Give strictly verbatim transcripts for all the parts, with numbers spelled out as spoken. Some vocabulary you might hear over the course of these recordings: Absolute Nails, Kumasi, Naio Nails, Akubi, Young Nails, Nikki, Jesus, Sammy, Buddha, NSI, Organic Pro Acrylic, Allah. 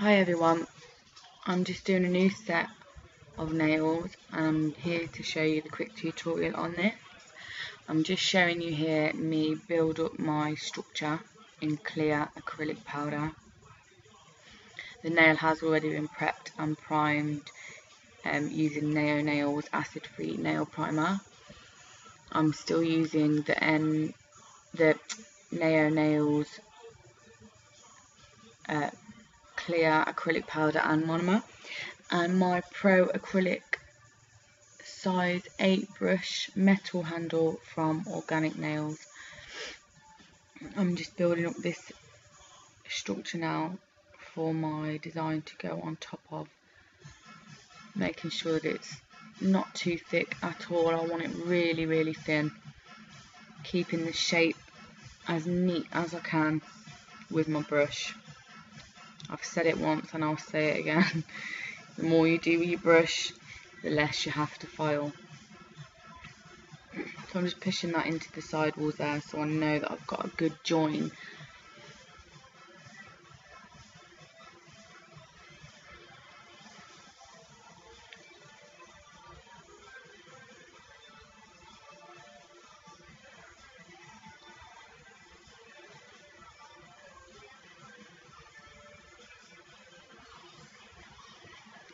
Hi everyone, I'm just doing a new set of nails and I'm here to show you the quick tutorial on this. I'm just showing you here me build up my structure in clear acrylic powder. The nail has already been prepped and primed um, using Naio Nails acid free nail primer. I'm still using the, N, the Naio Nails uh, clear acrylic powder and monomer, and my Pro Acrylic size eight brush metal handle from Organic Nails. I'm just building up this structure now for my design to go on top of, making sure that it's not too thick at all. I want it really really thin, keeping the shape as neat as I can with my brush. I've said it once and I'll say it again. The more you do with your brush, the less you have to file. So I'm just pushing that into the side walls there so I know that I've got a good join.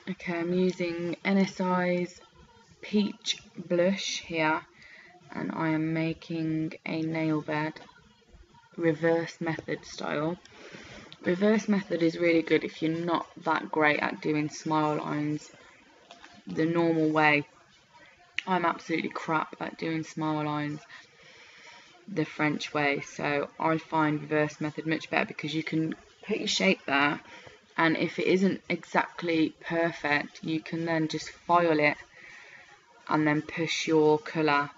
Okay, I'm using N S I's peach blush here, and I am making a nail bed, reverse method style. Reverse method is really good if you're not that great at doing smile lines the normal way. I'm absolutely crap at doing smile lines the French way, so I find reverse method much better because you can put your shape there, and if it isn't exactly perfect, you can then just file it and then push your colour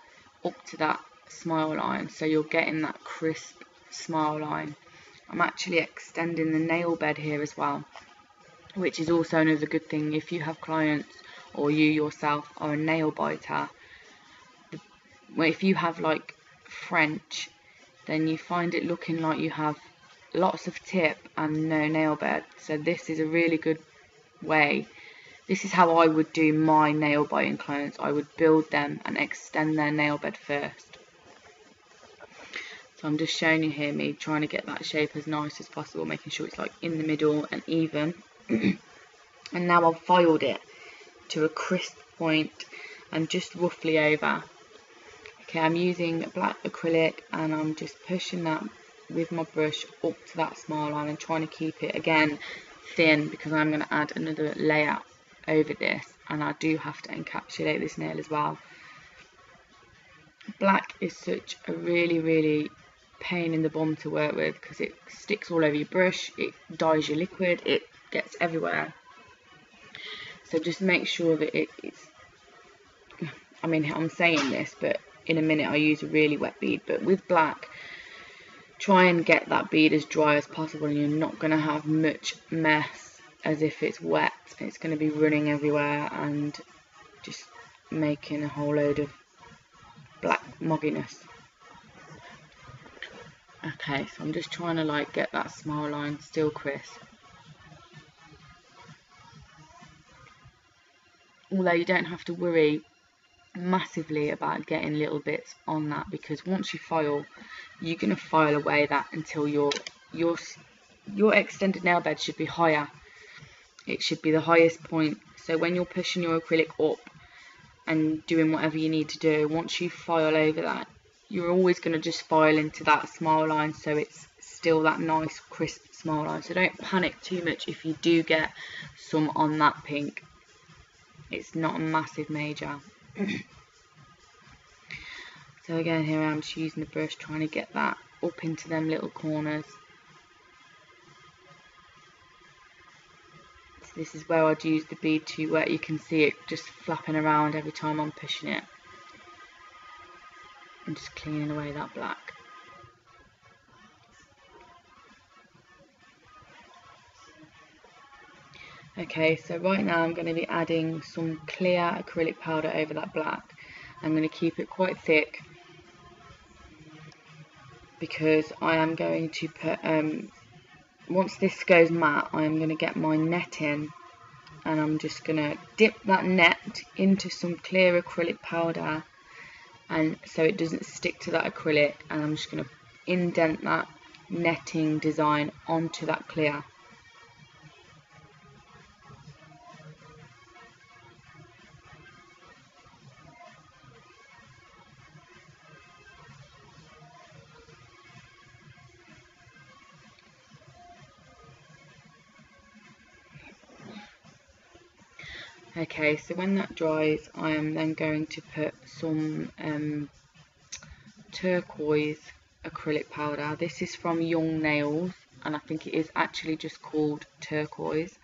up to that smile line, so you're getting that crisp smile line. I'm actually extending the nail bed here as well, which is also another good thing if you have clients or you yourself are a nail biter. If you have like French, then you find it looking like you have lots of tip and no nail bed, so this is a really good way. This is how I would do my nail biting clients. I would build them and extend their nail bed first. So I'm just showing you here me trying to get that shape as nice as possible, making sure it's like in the middle and even. And now I've filed it to a crisp point and just roughly over. Okay, I'm using black acrylic and I'm just pushing that with my brush up to that smile line and trying to keep it again thin, because I'm going to add another layer over this and I do have to encapsulate this nail as well. Black is such a really really pain in the bum to work with because it sticks all over your brush, it dyes your liquid, it gets everywhere, so just make sure that it, it's I mean I'm saying this but in a minute I use a really wet bead, but with black try and get that bead as dry as possible and you're not going to have much mess as if it's wet. It's going to be running everywhere and just making a whole load of black mogginess. Okay, so I'm just trying to like get that smile line still crisp. Although you don't have to worry massively about getting little bits on that, because once you file, you're going to file away that until your your your extended nail bed should be higher. It should be the highest point, so when you're pushing your acrylic up and doing whatever you need to do, once you file over that, you're always going to just file into that smile line, so it's still that nice crisp smile line. So don't panic too much if you do get some on that pink. It's not a massive major. So again, here I am just using the brush, trying to get that up into them little corners. So this is where I'd use the bead to wet. You can see it just flapping around every time I'm pushing it. I'm just cleaning away that black. Okay, so right now I'm going to be adding some clear acrylic powder over that black. I'm going to keep it quite thick because I am going to put um, once this goes matte, I'm going to get my net in, and I'm just going to dip that net into some clear acrylic powder, and so it doesn't stick to that acrylic, and I'm just going to indent that netting design onto that clear. Okay, so when that dries, I am then going to put some um, turquoise acrylic powder. This is from Young Nails, and I think it is actually just called turquoise.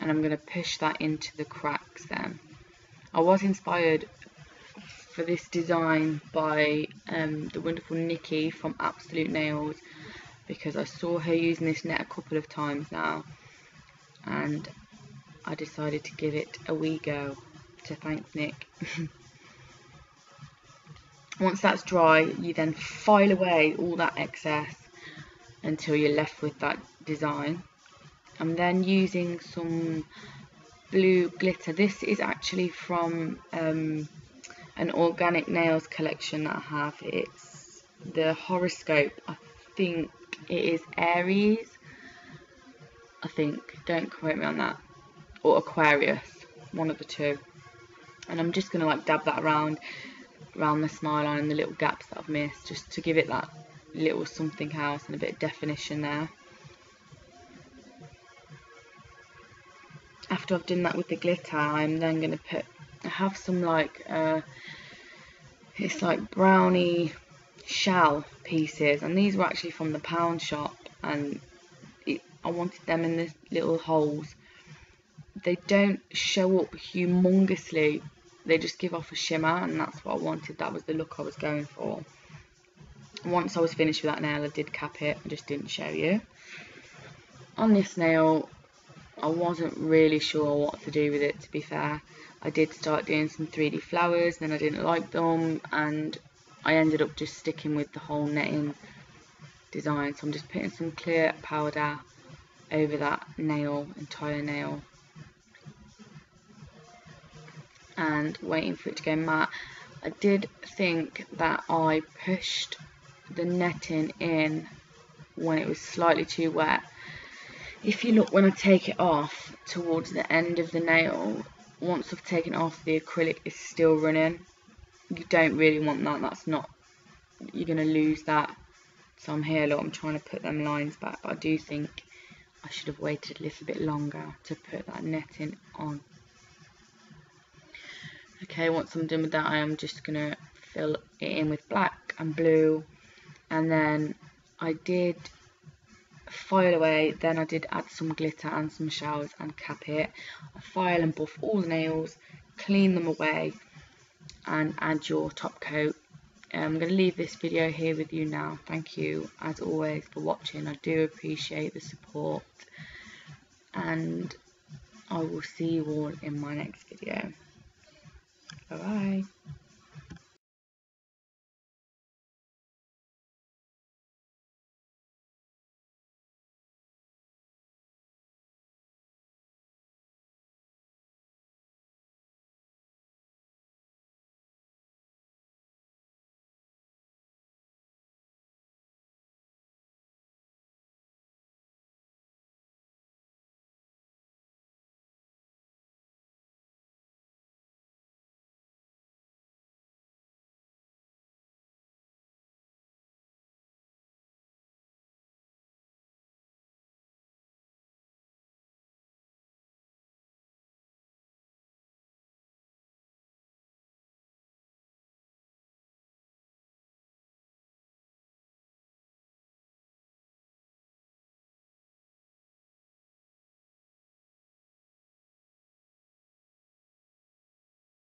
And I'm going to push that into the cracks then. I was inspired for this design by um, the wonderful Nikki from Absolute Nails, because I saw her using this net a couple of times now, and I decided to give it a wee go, so thanks Nick. Once that's dry, you then file away all that excess until you're left with that design. I'm then using some blue glitter. This is actually from um, an Organic Nails collection that I have. It's the horoscope, I think it is Aries, I think, don't quote me on that, or Aquarius, one of the two. And I'm just going to like dab that around around the smile line and the little gaps that I've missed, just to give it that little something else and a bit of definition there. After I've done that with the glitter, I'm then going to put, I have some like uh, it's like brownie shell pieces, and these were actually from the pound shop, and it, I wanted them in the little holes. They don't show up humongously, they just give off a shimmer, and that's what I wanted. That was the look I was going for. Once I was finished with that nail, I did cap it, I just didn't show you. On this nail, I wasn't really sure what to do with it, to be fair. I did start doing some three D flowers, then I didn't like them, and I ended up just sticking with the whole netting design. So I'm just putting some clear powder over that nail, entire nail, and waiting for it to go matte. I did think that I pushed the netting in when it was slightly too wet. If you look when I take it off towards the end of the nail, once I've taken off, the acrylic is still running. You don't really want that, that's not, you're going to lose that. So I'm here, look, I'm trying to put them lines back, but I do think I should have waited a little bit longer to put that netting on. Okay, once I'm done with that, I am just going to fill it in with black and blue, and then I did file away, then I did add some glitter and some shells and cap it. I file and buff all the nails, clean them away, and add your top coat. I'm going to leave this video here with you now. Thank you, as always, for watching. I do appreciate the support, and I will see you all in my next video. Bye-bye.